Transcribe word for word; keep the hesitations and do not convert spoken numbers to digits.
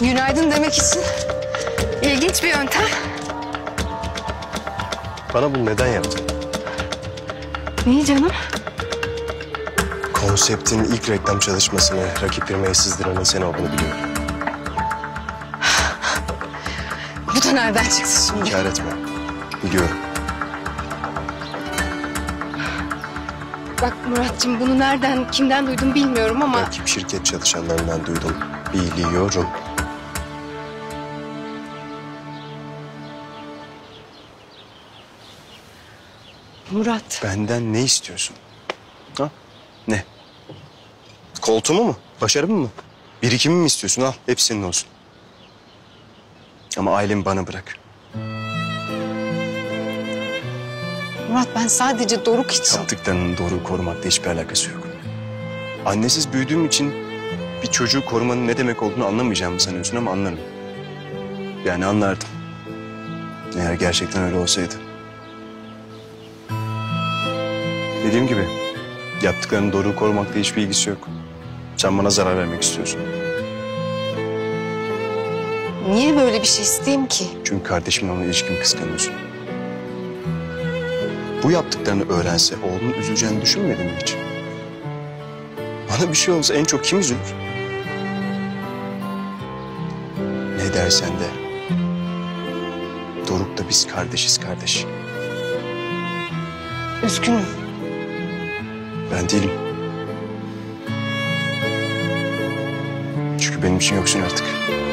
günaydın demek için ilginç bir yöntem. Bana bunu neden yaptın? Neyi canım? Konseptin ilk reklam çalışmasını rakip firmaya sızdıranın sen olduğunu biliyorum. Bu da nereden çıktı şimdi? Kâr etme. Biliyorum. Bak Muratcığım, bunu nereden, kimden duydum bilmiyorum ama... Rakip şirket çalışanlarından duydum. Biliyorum. Murat. Benden ne istiyorsun? Ha? Ne? Koltuğumu mu? Başarımı mı? Birikimimi mi istiyorsun? Al, hepsinin olsun. Ama ailemi bana bırak. Murat, ben sadece Doruk için... Yaptıklarının Doruk'u korumakla hiçbir alakası yok. Annesiz büyüdüğüm için bir çocuğu korumanın ne demek olduğunu anlamayacağımı sanıyorsun ama anlarım. Yani anlardım. Eğer gerçekten öyle olsaydı. Dediğim gibi, yaptıklarının Doruk'u korumakla hiçbir ilgisi yok. Sen bana zarar vermek istiyorsun. Niye böyle bir şey isteyeyim ki? Çünkü kardeşimle onun ilişkimi kıskanıyorsun. Bu yaptıklarını öğrense oğlunun üzüleceğini düşünmedin mi hiç? Bana bir şey olsa en çok kim üzülür? Ne dersen de, Doruk da biz kardeşiz kardeş. Üzgünüm. Ben değilim. Çünkü benim için yoksun artık.